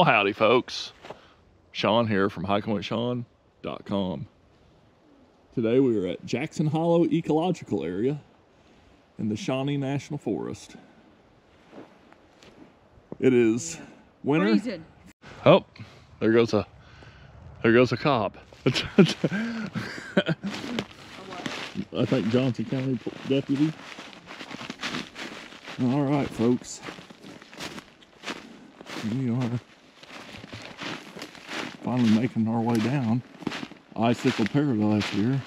Well, howdy folks, Shawn here from hikingwithshawn.com. Today we are at Jackson Hollow Ecological Area in the Shawnee National Forest. It is winter. Freezing. Oh, there goes a cop. I think Johnson County deputy. All right, folks. We are finally making our way down Icicle Paradise here.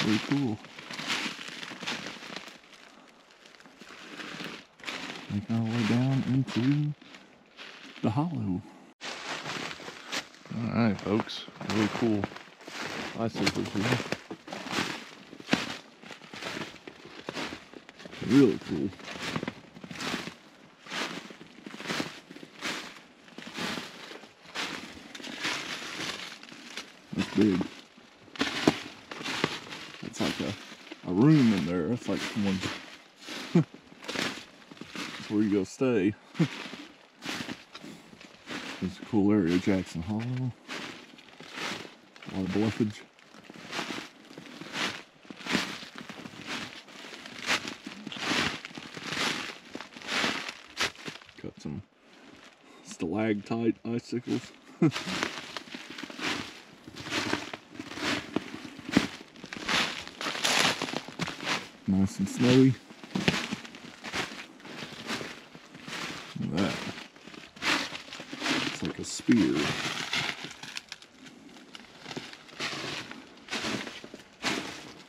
Pretty cool. Making our way down into the hollow. All right, folks. Really cool icicles here. Really cool. That's big. It's like a room in there. It's like someone. That's where you go stay. It's a cool area, Jackson Hollow. A lot of bluffage. Got some stalactite icicles. Nice and snowy. Look at that. It's like a spear.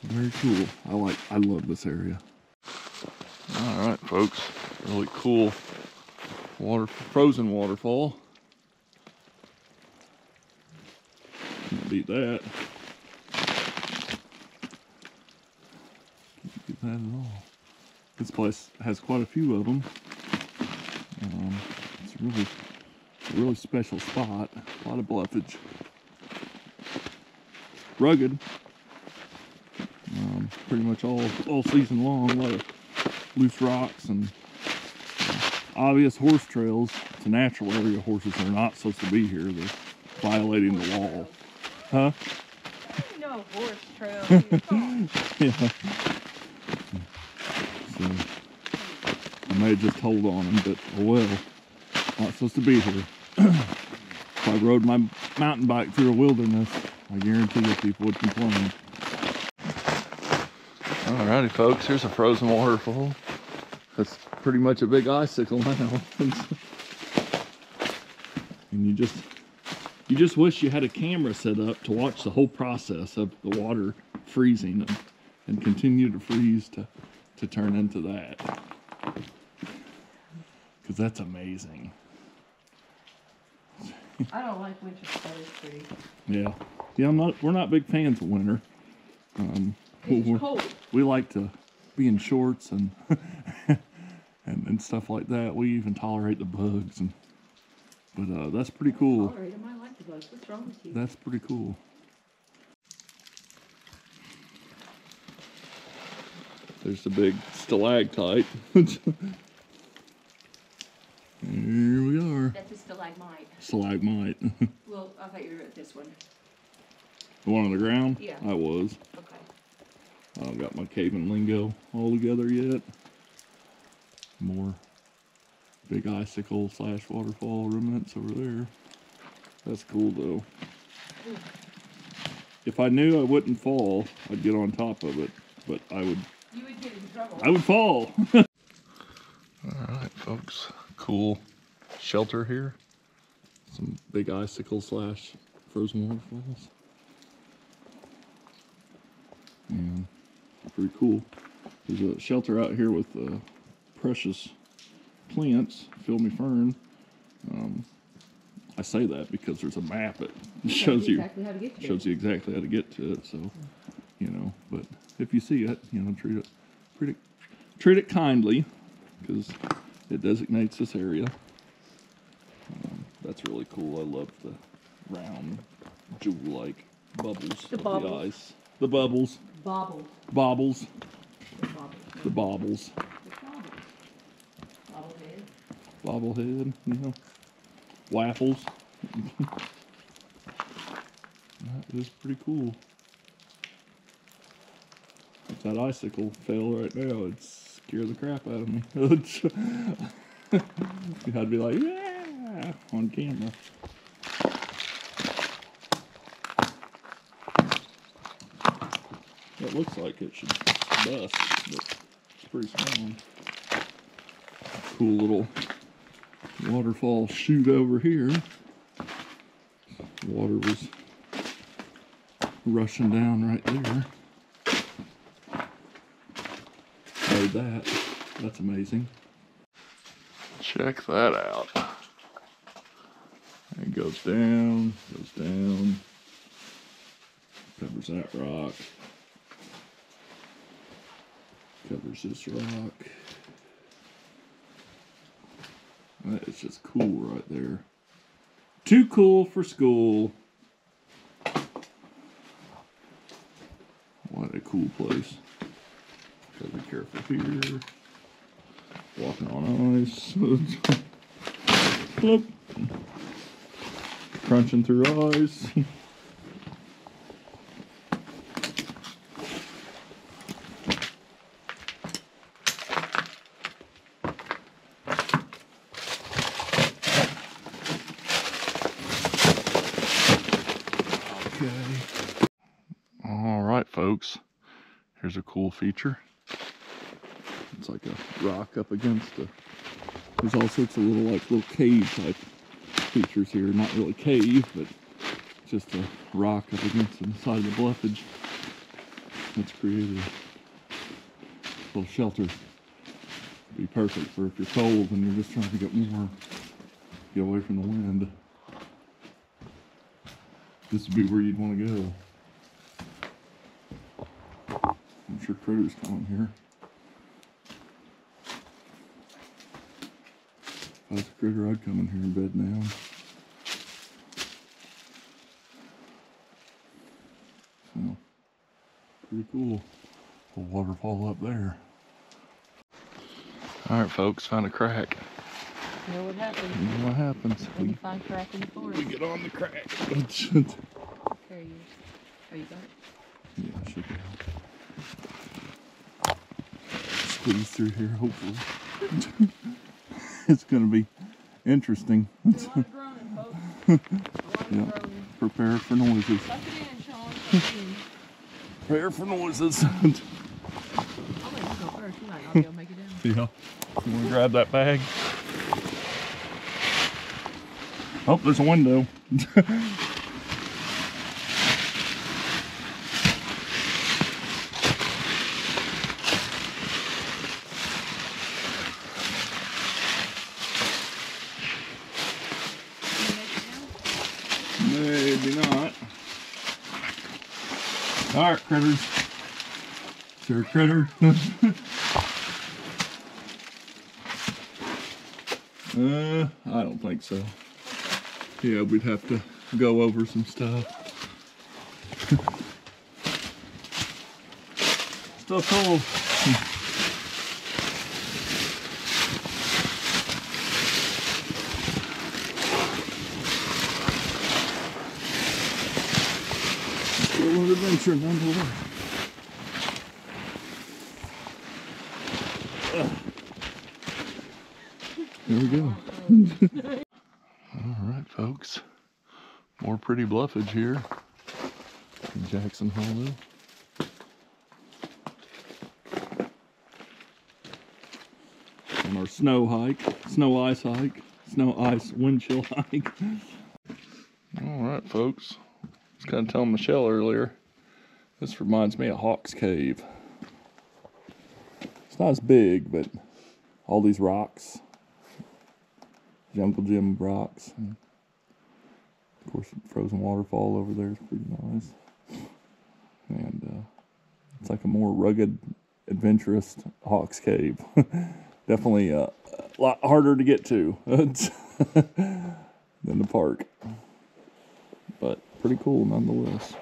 Very cool. I love this area. Alright folks, really cool frozen waterfall. Can't beat that. That at all. This place has quite a few of them. It's a really special spot. A lot of bluffage. Rugged. Pretty much all season long. A lot of loose rocks and obvious horse trails. It's a natural area. Horses are not supposed to be here. They're violating the law. Huh? No horse trail. Yeah. I may just hold on him, but oh well. Not supposed to be here. If I rode my mountain bike through a wilderness, I guarantee you people would complain. Alrighty folks, here's a frozen waterfall. That's pretty much a big icicle now. And you just wish you had a camera set up to watch the whole process of the water freezing and continue to freeze to turn into that, because that's amazing. I don't like winter, pretty. Yeah, we're not big fans of winter. It's cold. We like to be in shorts and and stuff like that. We even tolerate the bugs, but that's pretty cool. I tolerate them. I like the bugs. What's wrong with you? That's pretty cool. There's the big stalactite. Here we are. That's a stalagmite. Stalagmite. Well, I thought you were at this one. The one on the ground? Yeah. I was. Okay. I don't got my caving lingo all together yet. More big icicle / waterfall remnants over there. That's cool though. Ooh. If I knew I wouldn't fall, I'd get on top of it, but I would. You would get in trouble. I would fall. Alright folks, cool shelter here. Some big icicle / frozen waterfalls. And pretty cool. There's a shelter out here with precious plants, filmy fern. I say that because there's a map that shows you exactly how to get to it, so you know, but if you see it, you know, treat it kindly, because it designates this area. That's really cool. I love the round jewel-like bubbles of the ice. The bubbles. Bobbles. Bobbles. The bobbles. The bobbles. bobblehead, you know, waffles. That is pretty cool. If that icicle fell right now, it'd scare the crap out of me. I'd be like, yeah, on camera. It looks like it should bust, but it's pretty strong. Cool little waterfall chute over here. Water was rushing down right there. Oh, that's amazing. Check that out. It goes down, covers that rock, covers this rock. That is just cool right there. Too cool for school. What a cool place. Gotta be careful here. Walking on ice. Crunching through ice. Here's a cool feature. It's like a rock up against a... There's all sorts of little cave type features here. Not really cave, but just a rock up against the side of the bluffage. That's created a little shelter. It'd be perfect for if you're cold and you're just trying to get warm, get away from the wind. This would be where you'd want to go. I'm sure critters come here. If I was a critter, I'd come in here in bed now. So, pretty cool. Little waterfall up there. Alright folks, found a crack. You know what happens. You know what happens. When you find crack in the forest. We get on the crack. There you are. Oh, you got it? Yeah, I should be out. Squeeze through here, hopefully. It's gonna be interesting. Groaning, folks. Yeah. Prepare for noises. Tuck it in, Shawn. Prepare for noises. I'll let you go first. You might not be able to make it down. Yeah. You wanna grab that bag? Oh, there's a window. Maybe not. Alright, critters. Is there a critter? I don't think so. Yeah, we'd have to go over some stuff. Still cold. Adventure nonetheless. There we go. Alright folks, more pretty bluffage here in Jackson Hollow. On our snow hike, snow ice hike, snow ice wind chill hike. Alright folks, I was kind of telling Michelle earlier, this reminds me of Hawk's Cave. It's not as big, but all these rocks, Jungle Gym rocks, and of course the frozen waterfall over there is pretty nice. And it's like a more rugged, adventurous Hawk's Cave. Definitely a lot harder to get to than the park, but pretty cool nonetheless.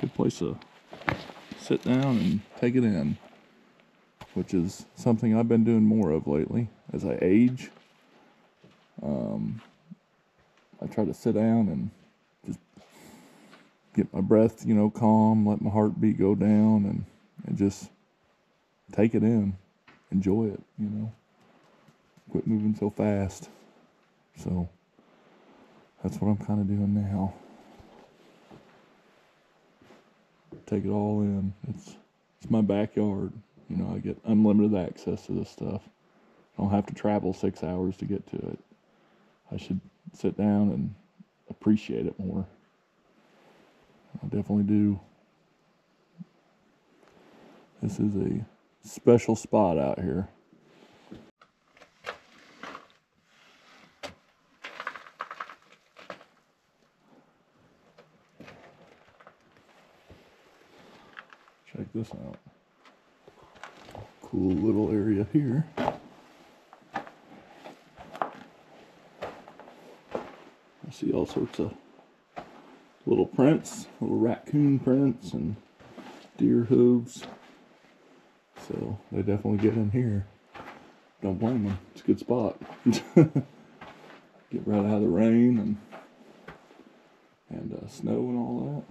Good place to sit down and take it in, which is something I've been doing more of lately. As I age, I try to sit down and just get my breath, you know, calm, let my heartbeat go down, and just take it in, enjoy it, you know, quit moving so fast. So that's what I'm kind of doing now. Take it all in. It's my backyard. You know, I get unlimited access to this stuff. I don't have to travel 6 hours to get to it. I should sit down and appreciate it more. I definitely do. This is a special spot out here. Check this out. Cool little area here. I see all sorts of little prints, little raccoon prints and deer hooves. So they definitely get in here. Don't blame them. It's a good spot. Get right out of the rain and snow and all that.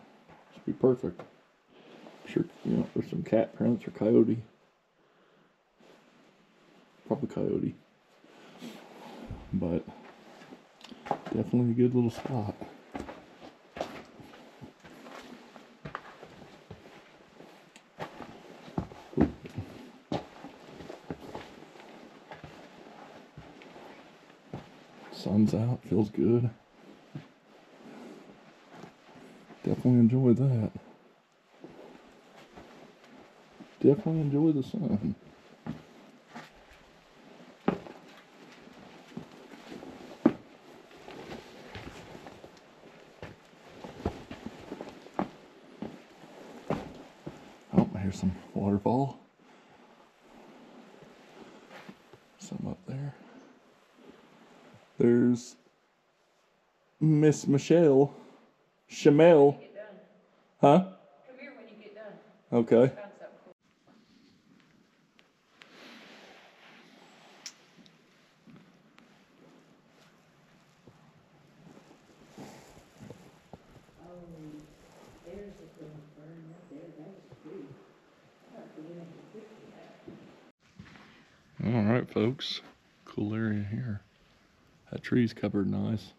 Should be perfect. I'm sure, you know, there's some cat prints or coyote. Probably coyote. But definitely a good little spot. Sun's out, feels good. Definitely enjoy that. Definitely enjoy the sun. Oh, I hear some waterfall. Some up there. There's Miss Michelle. Chamel. Huh? Come here when you get done. Okay. Alright folks, cool area here. That tree's covered nice.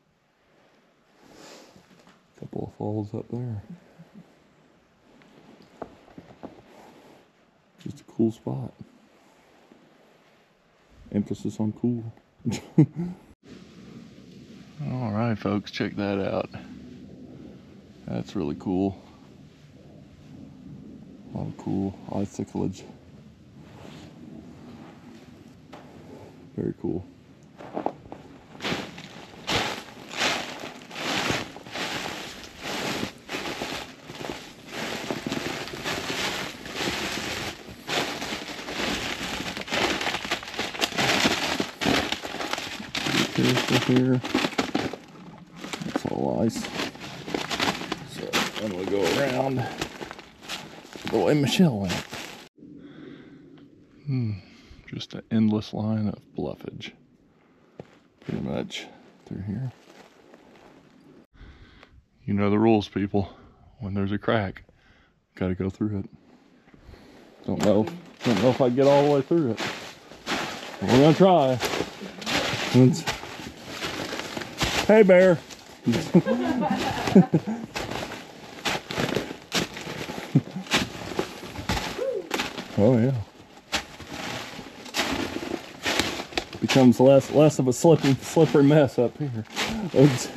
Couple of falls up there. Just a cool spot. Emphasis on cool. Alright folks, check that out. That's really cool. A lot of cool iciclage. Very cool. Here. It's all ice. So I'm gonna go around the way Michelle went. Just an endless line of bluffage. Pretty much through here. You know the rules, people. When there's a crack, gotta go through it. Don't know if I get all the way through it. But we're gonna try. Hey, bear. Oh, yeah. Becomes less of a slippery mess up here. Oops.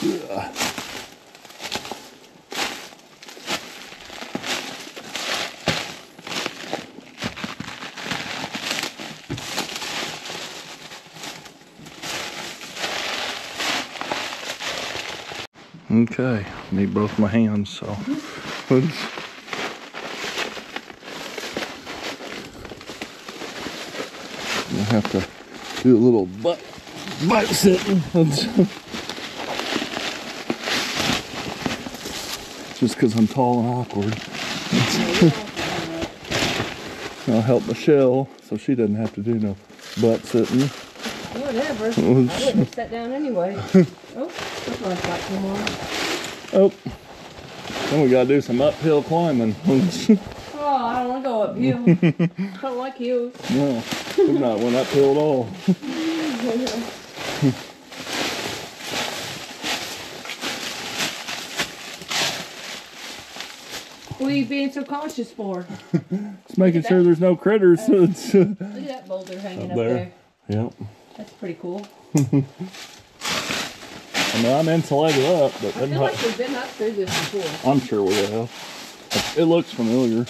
Ugh. Okay, I need both my hands, so let's... I have to do a little butt sitting. Just because I'm tall and awkward. I'll help Michelle so she doesn't have to do no butt sitting. Whatever. I wouldn't have sat down anyway. Oh, that's why I got some more. Oh, then we got to do some uphill climbing. Oh, I don't want to go uphill. I don't like hills. No, we've not went uphill at all. What are you being so cautious for? Just making sure there's no critters. Look at that boulder hanging up there. Yep. That's pretty cool. I mean, I'm insulated up, but I feel like we've been up through this before. I'm sure we have. It looks familiar.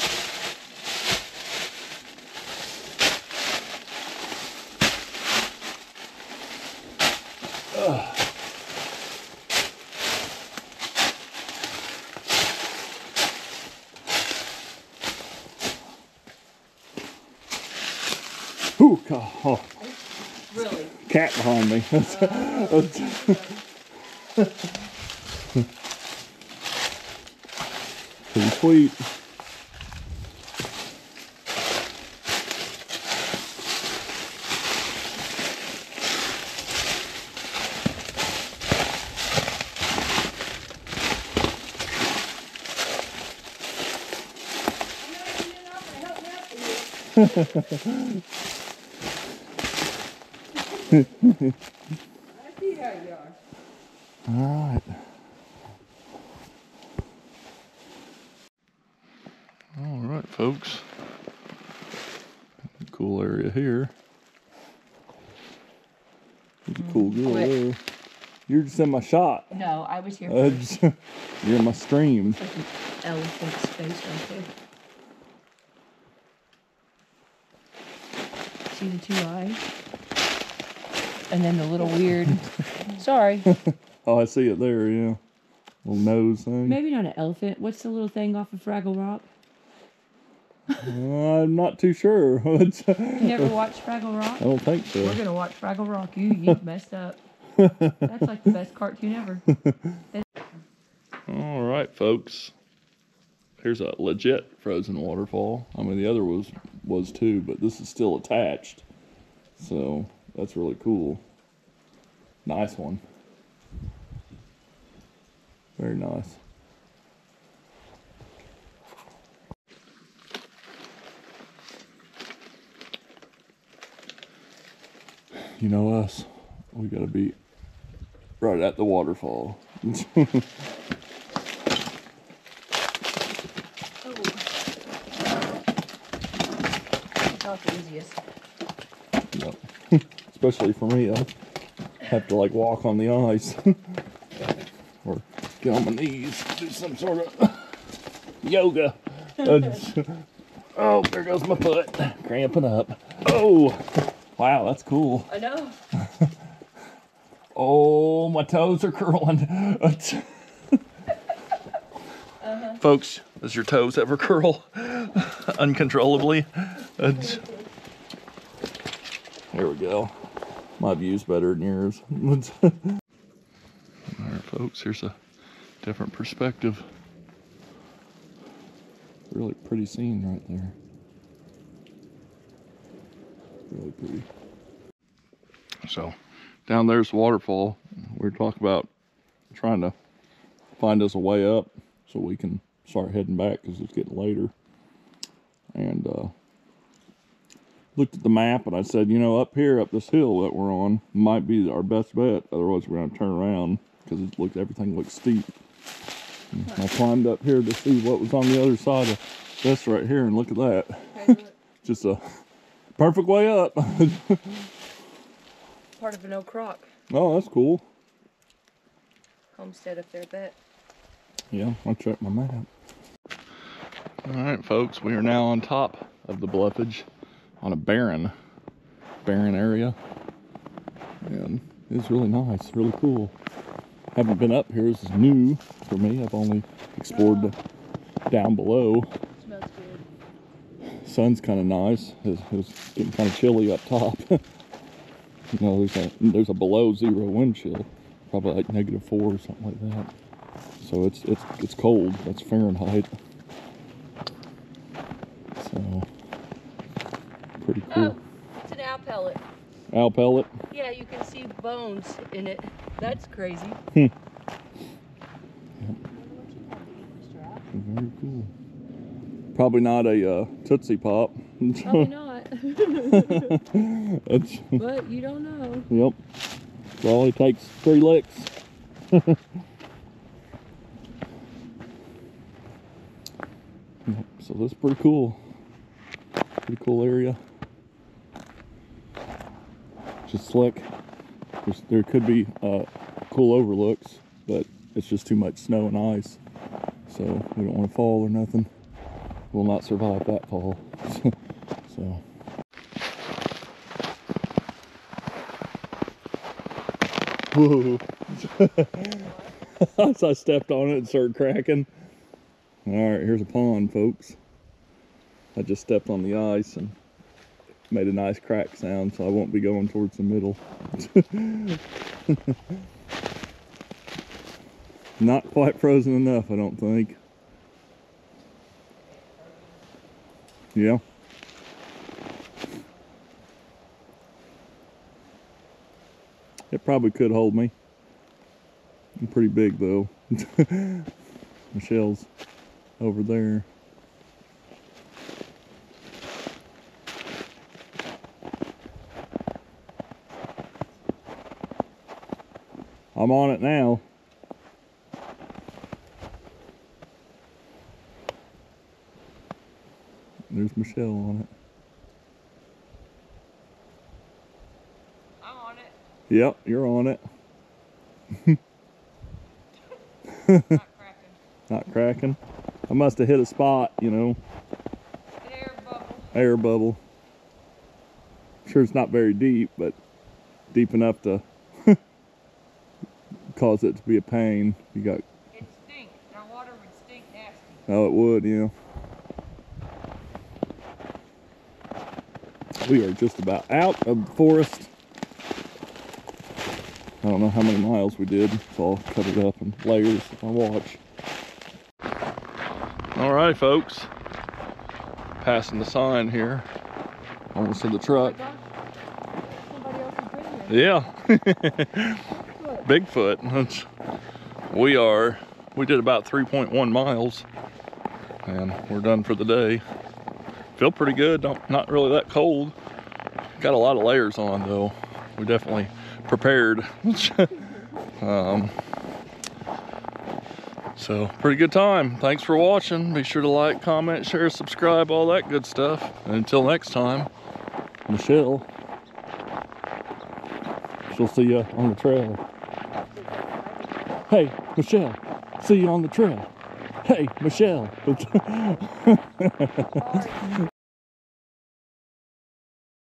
Ugh. Ooh, oh. Really? Cat behind me. Complete. I see how you are. All right. Folks, cool area here. Cool girl. There. You're just in my shot. No, I was here. First. You're in my stream. It's like an elephant's face right there. See the two eyes, and then the little weird. Sorry. Oh, I see it there. Yeah, little nose thing. Maybe not an elephant. What's the little thing off of Fraggle Rock? I'm not too sure. You never watched Fraggle Rock? I don't think so. We're going to watch Fraggle Rock. You've messed up. That's like the best cartoon ever. All right, folks. Here's a legit frozen waterfall. I mean, the other was too, but this is still attached. So that's really cool. Nice one. Very nice. You know us, we gotta be right at the waterfall. Oh. It's not the easiest. No. Especially for me, I have to like walk on the ice or get on my knees, do some sort of yoga. Oh, there goes my foot, cramping up. Oh. Wow, that's cool. I know. Oh, my toes are curling. Folks, does your toes ever curl uncontrollably? There we go. My view's better than yours. All right, folks, here's a different perspective. Really pretty scene right there. Really pretty. So down there's the waterfall. We're talking about trying to find us a way up so we can start heading back because it's getting later. And looked at the map and I said, you know, up here, up this hill that we're on might be our best bet. Otherwise, we're going to turn around because it looks, everything looks steep. And I climbed up here to see what was on the other side of this right here, and look at that. Just a perfect way up. Part of an oak rock. Oh, that's cool. homestead up there, but yeah, I'll check my map. All right, folks, we are now on top of the bluffage on a barren area, and it's really nice, really cool. Haven't been up here. This is new for me. I've only explored down below. Smells good. Sun's kind of nice. It's getting kind of chilly up top. You know, there's a below zero wind chill, probably like -4 or something like that. So it's cold. That's Fahrenheit. So pretty cool. Oh, it's an owl pellet. Owl pellet? Yeah, you can see bones in it. That's crazy. Yep. Very cool. Probably not a Tootsie Pop. Probably not. But you don't know. Yep. Well, it takes 3 licks. Yep, so that's pretty cool. Pretty cool area. Just slick. There could be cool overlooks, but it's just too much snow and ice, so we don't want to fall or nothing. We'll not survive that fall. So. Whoa! So I stepped on it and started cracking. All right, here's a pond, folks. I just stepped on the ice and made a nice crack sound, so I won't be going towards the middle. Not quite frozen enough, I don't think. Yeah. It probably could hold me. I'm pretty big though. Michelle's over there. I'm on it now. There's Michelle on it. I'm on it. Yep, you're on it. Not cracking. Not cracking. I must have hit a spot, you know. An air bubble. Air bubble. I'm sure it's not very deep, but deep enough to cause it to be a pain. You got it stinks. Our water would stink nasty. Oh, it would, yeah. We are just about out of the forest. I don't know how many miles we did, so I'll cut it up in layers if I watch. Alright, folks. Passing the sign here. Almost in the truck. Oh, yeah. Bigfoot. We did about 3.1 miles and we're done for the day. Feel pretty good, not really that cold. Got a lot of layers on though. We definitely prepared. So pretty good time. Thanks for watching. Be sure to like, comment, share, subscribe, all that good stuff. And until next time, Michelle. She'll see you on the trail. Hey, Michelle, see you on the trail. Hey, Michelle.